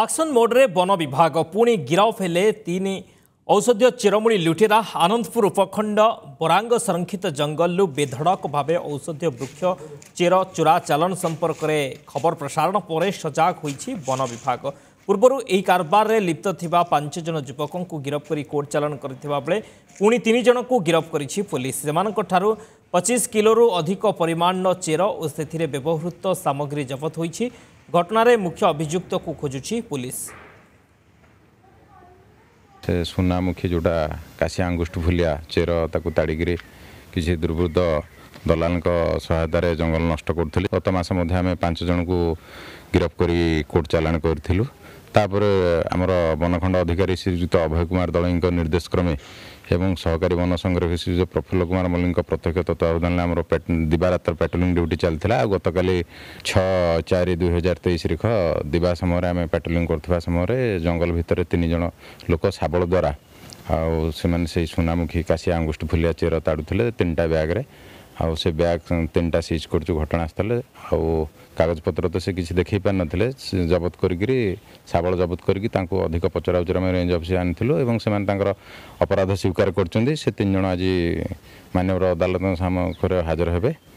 Auction मोड्रे one विभाग पुणी गिरफ हेले तीन औषधीय चिरमुणी लुटेरा। आनंदपुर उपखंड बरांग संरक्षित जंगलू बेधड़क भावे औषधीय वृक्ष चेर चोरा चालान संपर्क में खबर प्रसारण पर सजग होई वन विभाग। पूर्वर यह कारबार रे लिप्त थिबा 5 जन युवक को गिरफ कर कोर्ट चालान करथिबा बेले पुणी 3 जन को गिरफ करिछि पुलिस। सेमानक ठारु 25 किलो अधिक परिमाण चेर और से व्यवहृत सामग्री जफत होई। घटना रे मुख्य अभियुक्त को खोजुछि पुलिस। सुनामुखी जोटा काशी अंगुष्ट फुलिया चेर ताकू ताड़ीगिरी किसी दुर्वृत्त दलाल सहायतार जंगल नष्ट करूँ। गत मास मध्य आम 5 जन को गिरफ कर कोर्ट चालाण करूँ। तापर आमर वनखंड अधिकारी श्रीजुक्त अभय कुमार दलई निर्देश क्रमे एवं सहकारी वन संग्रह श्रीजुक्त प्रफुल्ल कुमार मल्लिक प्रत्यक्ष तत्वावधान आम दिवारात्र पैट्रोलिंग ड्यूटी चलता। गतल 6-4-2023 तारीख दिवा समय आम पैट्रोलिंग करथिबा समय जंगल भितर 3 जन लोक शाबल द्वारा आउ से सुनामुखी काशी अंगुष्ट फुलिया चेर ताड़ुले 3टा ब्याग्रे आउ से बैग 3टा सीज करूँ। घटनास्थल आउ कागजपत्र तो से किसी देख पार नथिले जबत करी शाबल जबत करी अधिक पचरा उचरा में रेंज अफिस आनीलु और से अपराध स्वीकार कर 3 जन आज मानव अदालत सामने हाजर होबे।